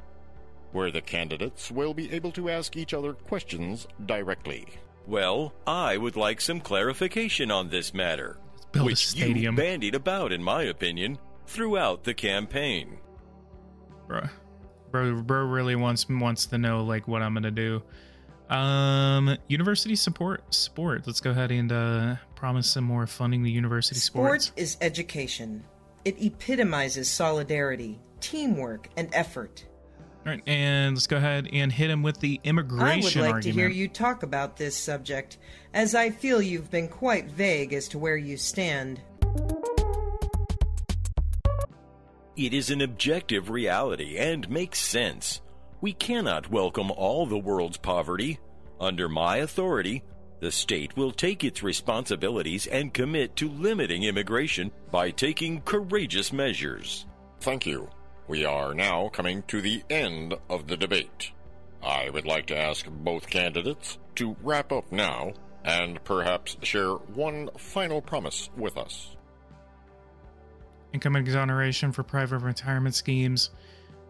where the candidates will be able to ask each other questions directly. Well, I would like some clarification on this matter, which you bandied about, in my opinion, throughout the campaign. Bro, bro, bro really wants wants to know like what I'm gonna do. Um, university support sport. Let's go ahead and uh, promise some more funding to university sports. Sport is education. It epitomizes solidarity, teamwork, and effort. All right, and let's go ahead and hit him with the immigration argument. I would like argument. to hear you talk about this subject, as I feel you've been quite vague as to where you stand. It is an objective reality and makes sense. We cannot welcome all the world's poverty. Under my authority, the state will take its responsibilities and commit to limiting immigration by taking courageous measures. Thank you. We are now coming to the end of the debate. I would like to ask both candidates to wrap up now and perhaps share one final promise with us. Income exoneration for private retirement schemes.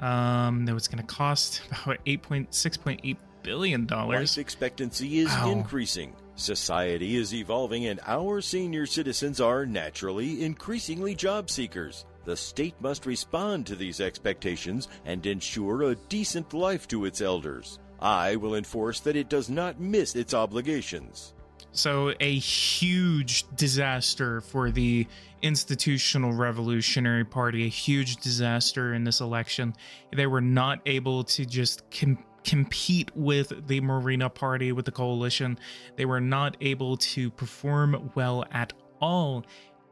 Um, that was going to cost about eight point six eight billion dollars. Life expectancy is wow. increasing. Society is evolving, and our senior citizens are naturally increasingly job seekers. The state must respond to these expectations and ensure a decent life to its elders. I will enforce that it does not miss its obligations. So a huge disaster for the Institutional Revolutionary Party, a huge disaster in this election. They were not able to just com compete with the Morena Party, with the coalition. They were not able to perform well at all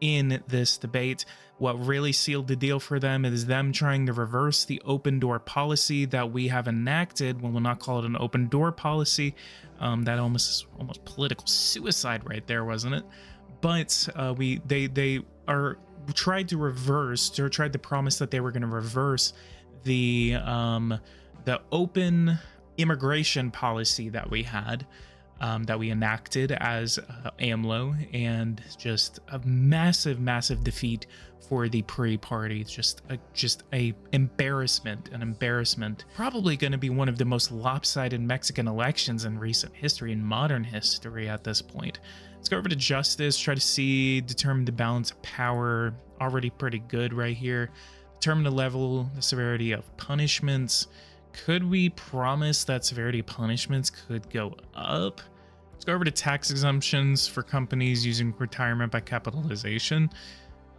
in this debate. What really sealed the deal for them is them trying to reverse the open door policy that we have enacted. Well, we'll not call it an open door policy. Um, that almost almost political suicide right there, wasn't it? But uh, we they they are tried to reverse or tried to promise that they were going to reverse the um, the open immigration policy that we had. Um, that we enacted as uh, AMLO, and just a massive, massive defeat for the P R I party. Just a, just a embarrassment, an embarrassment. Probably going to be one of the most lopsided Mexican elections in recent history, in modern history at this point. Let's go over to justice, try to see, determine the balance of power, already pretty good right here. Determine the level, the severity of punishments. Could we promise that severity of punishments could go up? Let's go over to tax exemptions for companies using retirement by capitalization.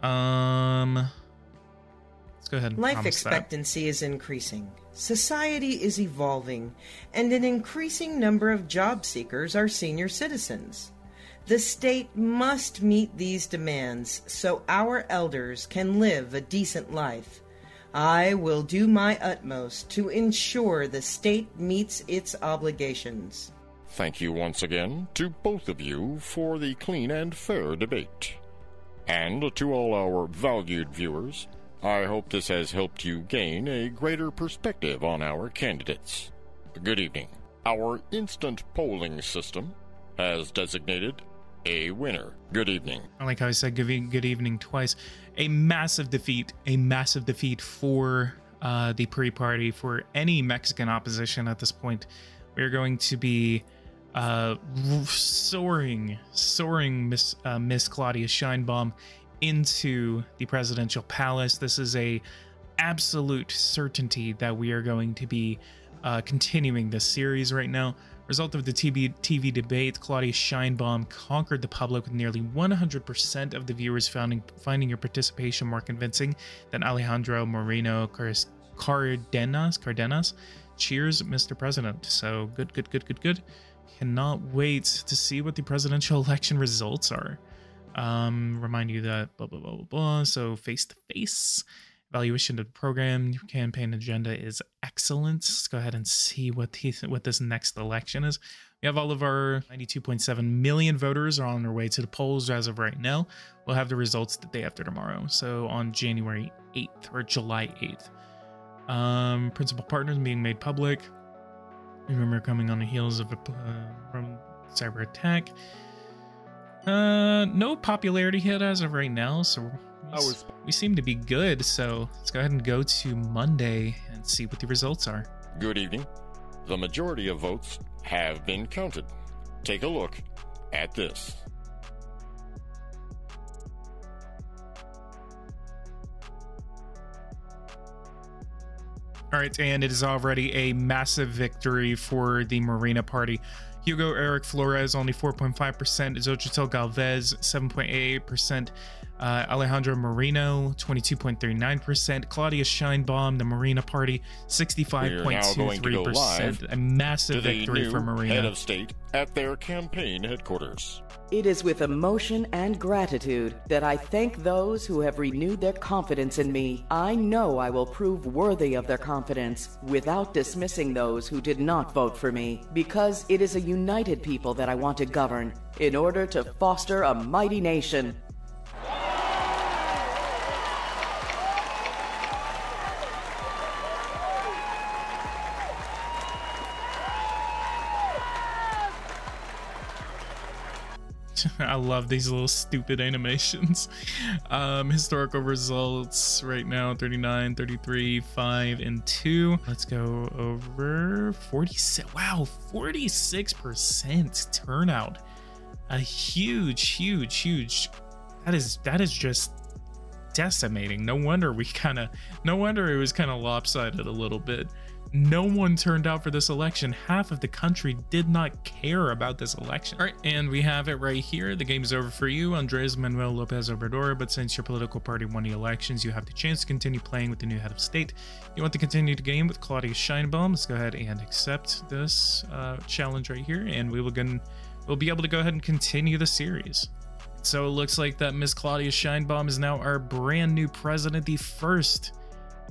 Um, let's go ahead and promise that. Life expectancy is increasing. Society is evolving, and an increasing number of job seekers are senior citizens. The state must meet these demands so our elders can live a decent life. I will do my utmost to ensure the state meets its obligations. Thank you once again to both of you for the clean and fair debate. And to all our valued viewers, I hope this has helped you gain a greater perspective on our candidates. Good evening. Our instant polling system has designated a winner. Good evening. I like how I said good, e good evening twice. A massive defeat, a massive defeat for uh, the P R I party, for any Mexican opposition at this point. We're going to be uh, soaring, soaring Miss, uh, Miss Claudia Sheinbaum into the presidential palace. This is a absolute certainty that we are going to be uh, continuing this series right now. Result of the T V debate, Claudia Sheinbaum conquered the public with nearly one hundred percent of the viewers finding, finding your participation more convincing than Alejandro Moreno Cárdenas. Cárdenas. Cheers, Mister President. So good, good, good, good, good. Cannot wait to see what the presidential election results are. Um, remind you that blah, blah, blah, blah, blah. So face to face. Evaluation of the program, your campaign agenda is excellent. Let's go ahead and see what the, what this next election is. We have all of our ninety-two point seven million voters are on their way to the polls as of right now. We'll have the results the day after tomorrow, so on January eighth or July eighth. Um, principal partners being made public. Remember, coming on the heels of a uh, from cyber attack. Uh, no popularity hit as of right now, so. We seem to be good, so let's go ahead and go to Monday and see what the results are. Good evening. The majority of votes have been counted. Take a look at this. All right, and it is already a massive victory for the Morena Party. Hugo Eric Flores, only four point five percent. Xochitl Gálvez, seven point eight percent. Uh, Alejandro Moreno, twenty-two point three nine percent. Claudia Sheinbaum, the Morena party, sixty-five point two three percent. A massive victory for Morena. Head of state at their campaign headquarters. It is with emotion and gratitude that I thank those who have renewed their confidence in me. I know I will prove worthy of their confidence without dismissing those who did not vote for me, because it is a united people that I want to govern in order to foster a mighty nation. I love these little stupid animations. Um, historical results right now, thirty-nine, thirty-three, five, and two. Let's go over forty-six. Wow, forty-six percent turnout. A huge, huge, huge. That is, that is just decimating. No wonder we kind of, no wonder it was kind of lopsided a little bit. No one turned out for this election. Half of the country did not care about this election. All right, and we have it right here. The game is over for you, Andres Manuel Lopez Obrador, but since your political party won the elections, you have the chance to continue playing with the new head of state. You want to continue the game with Claudia Sheinbaum. Let's go ahead and accept this uh, challenge right here, and we will gonna, we'll be able to go ahead and continue the series. So it looks like that Miss Claudia Sheinbaum is now our brand new president, the first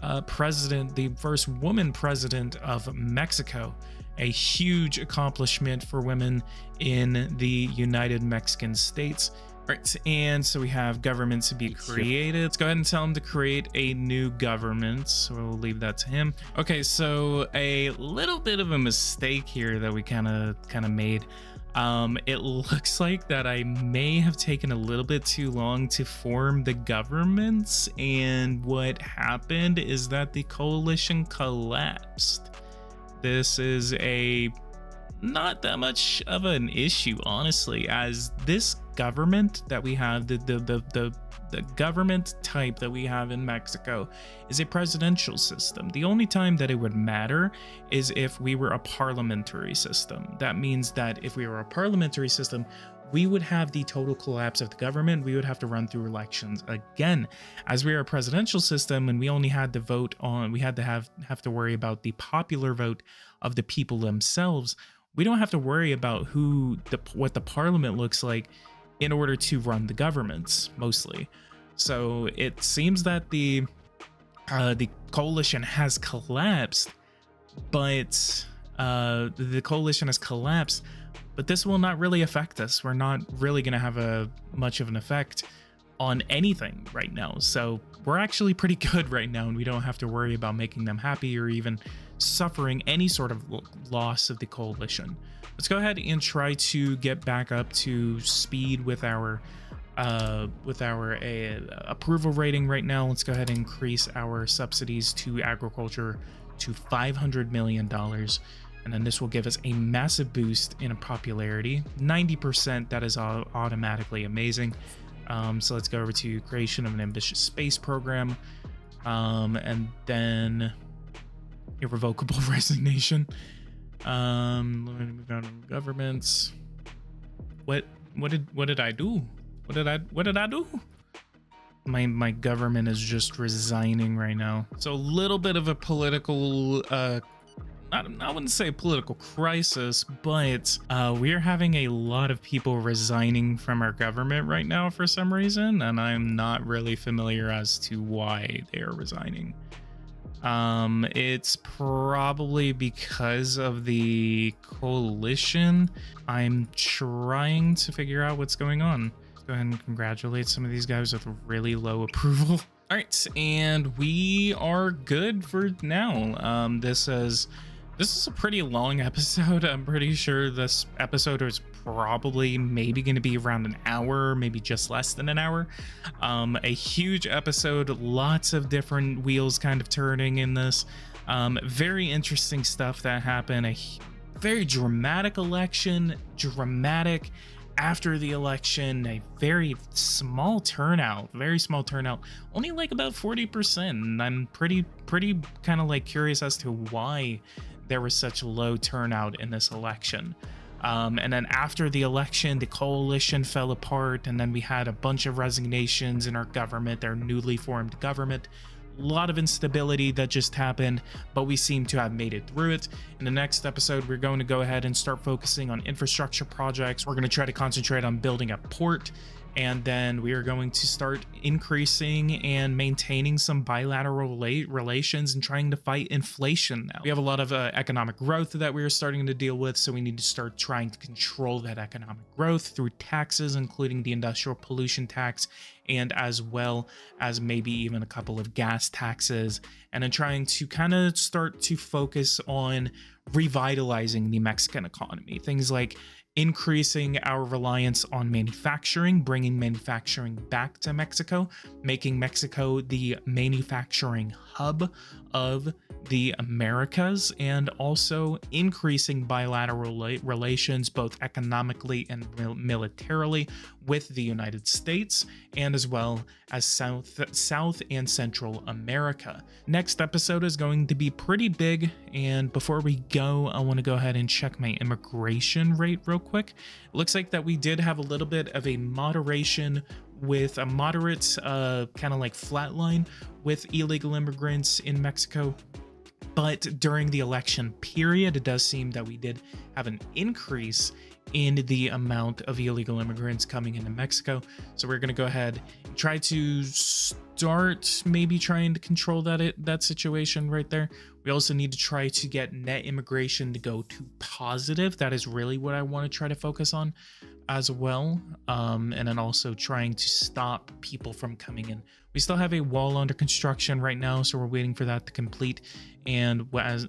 Uh, president, the first woman president of Mexico, a huge accomplishment for women in the United Mexican States. All right, and so we have government to be created. Let's go ahead and tell him to create a new government. So we'll leave that to him. Okay, so a little bit of a mistake here that we kind of kind of made. Um, it looks like that I may have taken a little bit too long to form the governments, and what happened is that the coalition collapsed. This is a not that much of an issue, honestly, as this government that we have, the the the the, the government type that we have in Mexico is a presidential system. The only time that it would matter is if we were a parliamentary system. That means that if we were a parliamentary system, we would have the total collapse of the government. We would have to run through elections again. As we are a presidential system and we only had to vote on, we had to have have to worry about the popular vote of the people themselves. We don't have to worry about who the what the parliament looks like in order to run the governments mostly. So it seems that the uh, the coalition has collapsed, but uh, the coalition has collapsed. But this will not really affect us. We're not really going to have a much of an effect on anything right now. So we're actually pretty good right now, and we don't have to worry about making them happy or even suffering any sort of loss of the coalition. Let's go ahead and try to get back up to speed with our uh, with our uh, approval rating right now. Let's go ahead and increase our subsidies to agriculture to five hundred million dollars. And then this will give us a massive boost in popularity. ninety percent, that is automatically amazing. Um, so let's go over to creation of an ambitious space program. Um, and then irrevocable resignation. Um, governments. What, what did, what did I do? What did I, what did I do? My, my government is just resigning right now. So a little bit of a political, uh, I, I wouldn't say a political crisis, but uh, we're having a lot of people resigning from our government right now for some reason, and I'm not really familiar as to why they are resigning. Um, it's probably because of the coalition. I'm trying to figure out what's going on. Let's go ahead and congratulate some of these guys with really low approval. All right, and we are good for now. Um, this is... This is a pretty long episode. I'm pretty sure this episode is probably maybe going to be around an hour, maybe just less than an hour. Um, a huge episode, lots of different wheels kind of turning in this. Um, very interesting stuff that happened. A very dramatic election, dramatic after the election, a very small turnout, very small turnout, only like about forty percent. And I'm pretty, pretty kind of like curious as to why there was such low turnout in this election. Um, and then after the election, the coalition fell apart, and then we had a bunch of resignations in our government, our newly formed government. A lot of instability that just happened, but we seem to have made it through it. In the next episode, we're going to go ahead and start focusing on infrastructure projects. We're going to try to concentrate on building a port, and then we are going to start increasing and maintaining some bilateral relations and trying to fight inflation now. We have a lot of uh, economic growth that we are starting to deal with, so we need to start trying to control that economic growth through taxes, including the industrial pollution tax, and as well as maybe even a couple of gas taxes, and then trying to kind of start to focus on revitalizing the Mexican economy. Things like increasing our reliance on manufacturing, bringing manufacturing back to Mexico, making Mexico the manufacturing hub of the Americas, and also increasing bilateral relations, both economically and militarily, with the United States, and as well as South, South and Central America. Next episode is going to be pretty big, and before we go, I want to go ahead and check my immigration rate real quick. It looks like that we did have a little bit of a moderation with a moderate uh, kind of like flatline with illegal immigrants in Mexico. But during the election period, it does seem that we did have an increase in the amount of illegal immigrants coming into Mexico. So we're going to go ahead and try to start maybe trying to control that, it, that situation right there. We also need to try to get net immigration to go to positive. That is really what I want to try to focus on as well. Um, and then also trying to stop people from coming in. We still have a wall under construction right now, so we're waiting for that to complete. And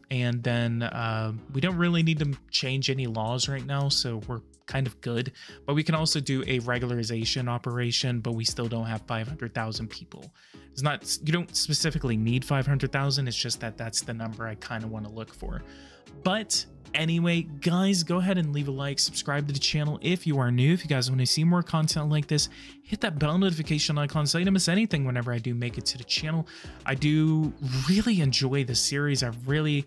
and then uh, we don't really need to change any laws right now, so we're kind of good. But we can also do a regularization operation, but we still don't have five hundred thousand people. It's not, you don't specifically need five hundred thousand, it's just that that's the number I kind of want to look for. But anyway, guys, go ahead and leave a like, subscribe to the channel if you are new. If you guys want to see more content like this, hit that bell notification icon so you don't miss anything whenever I do make it to the channel. I do really enjoy this series. I really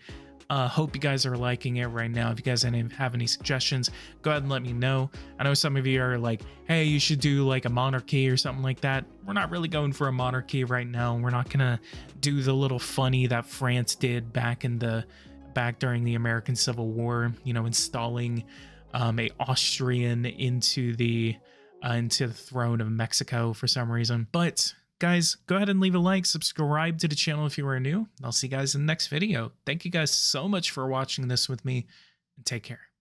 uh, hope you guys are liking it right now. If you guys have any suggestions, go ahead and let me know. I know some of you are like, hey, you should do like a monarchy or something like that. We're not really going for a monarchy right now. We're not going to do the little funny that France did back in the... back during the American Civil War, you know, installing um, a Austrian into the uh, into the throne of Mexico for some reason. But guys, go ahead and leave a like, subscribe to the channel if you are new. I'll see you guys in the next video. Thank you guys so much for watching this with me, and take care.